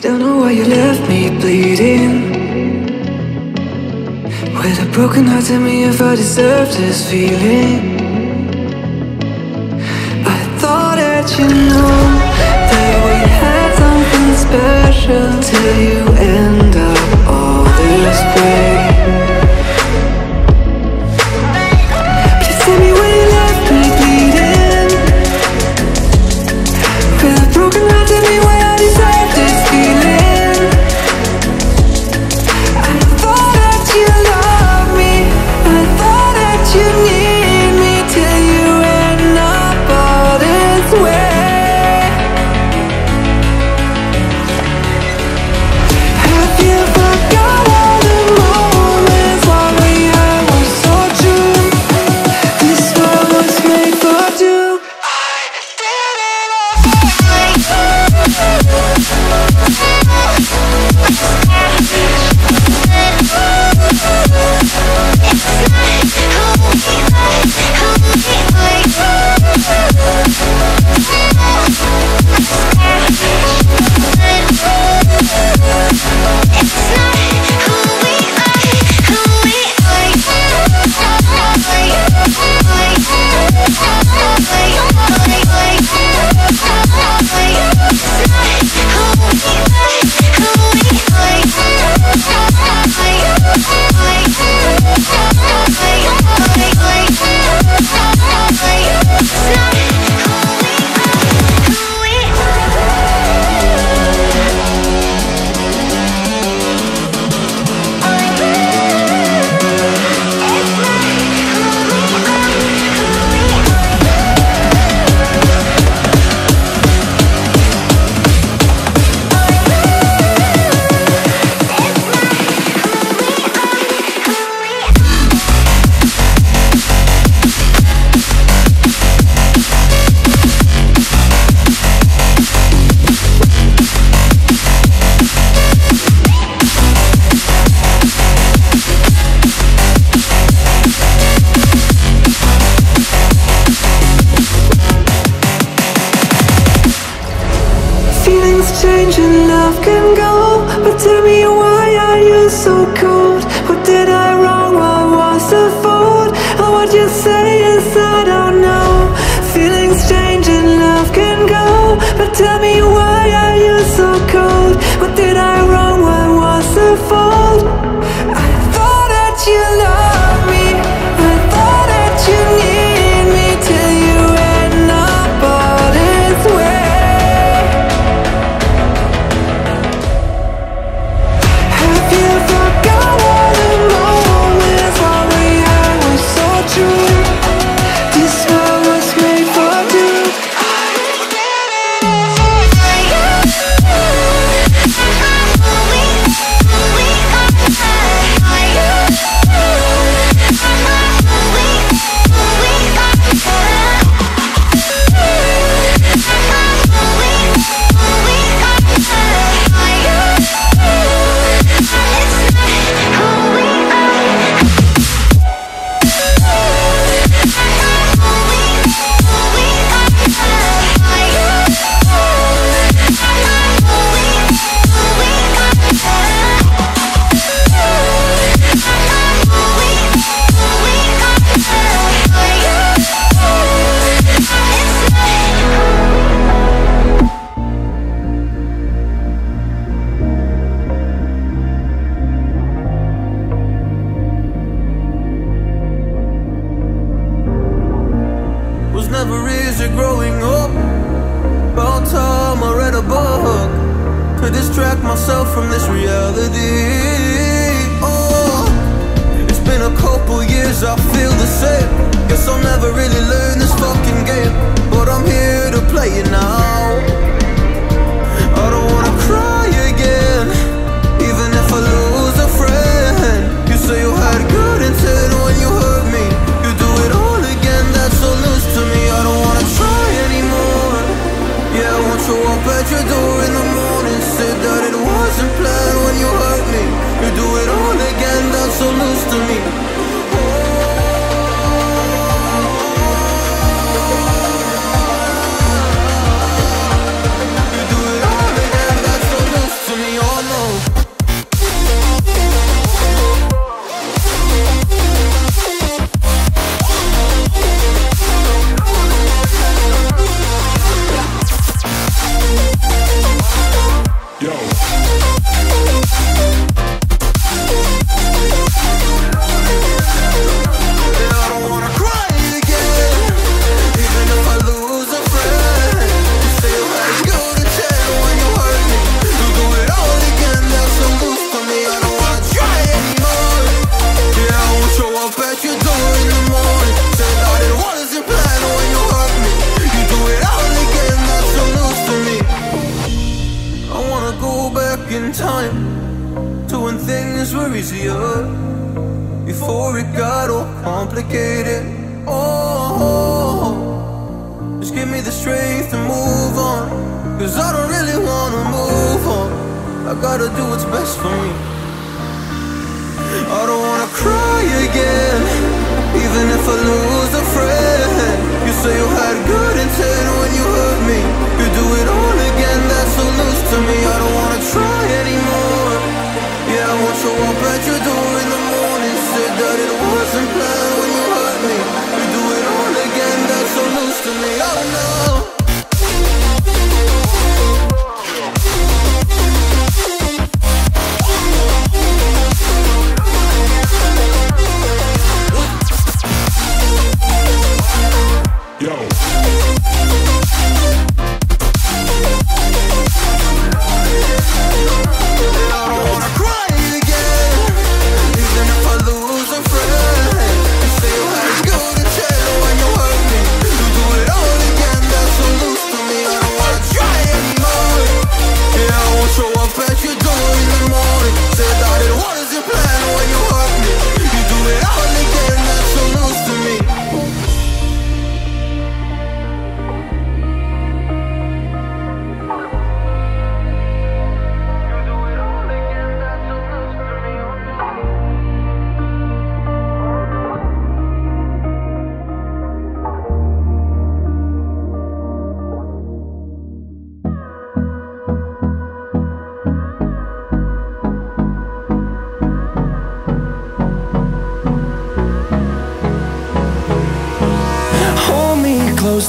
Don't know why you left me bleeding, with a broken heart. Tell me if I deserve this feeling. I thought that you know that we had something special till you end up all this way. Please tell me why you left me bleeding, with a broken heart. Tell me why I deserve this feeling. Change and love can go, but tell me why are you so cold? What did I wrong? What was the fault? And what you say is I don't know. Feelings change and love can go, but tell me why are you so cold? What did I wrong? What was the fault? I thought that you loved me, I thought that you needed me till you end up all this way. Growing up, about time I read a book to distract myself from this reality. Oh, it's been a couple years, I feel the same. Guess I'll never really learn this fucking game, but I'm here to play it now. I don't wanna cry again, even if I lose a friend. You say you had good intent when you hurt me. You do it all again, that's so loose to me. I don't wanna try anymore. Yeah, I won't show up at your door in the morning. Said that it wasn't planned when you hurt me. You do it all again, that's so loose to me. in time to when things were easier, before it got all complicated. Oh, just give me the strength to move on, cause I don't really wanna move on. I gotta do what's best for me. I don't wanna cry again, even if I lose a friend. You say you had good intent when you hurt me, you do it all again, that's so loose to me. I don't wanna try anymore. Yeah, I won't show up at your door in the morning, said that it wasn't planned when you hurt me, you do it all again, that's so loose to me. Oh no. Close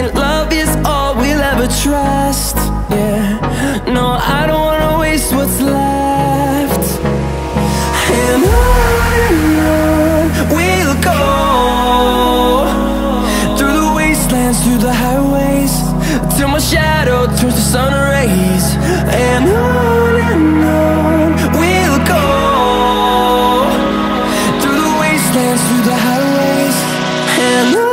and love is all we'll ever trust. Yeah, no, I don't wanna waste what's left. And on we'll go, through the wastelands, through the highways, till my shadow turns to sun rays. And on we'll go, through the wastelands, through the highways, and on.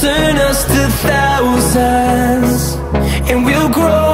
Turn us to thousands, and we'll grow.